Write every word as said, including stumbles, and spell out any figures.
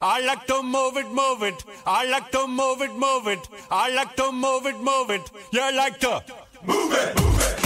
I like to move it, move it. I like to move it, move it. I like to move it, move it. You like to move it, move it.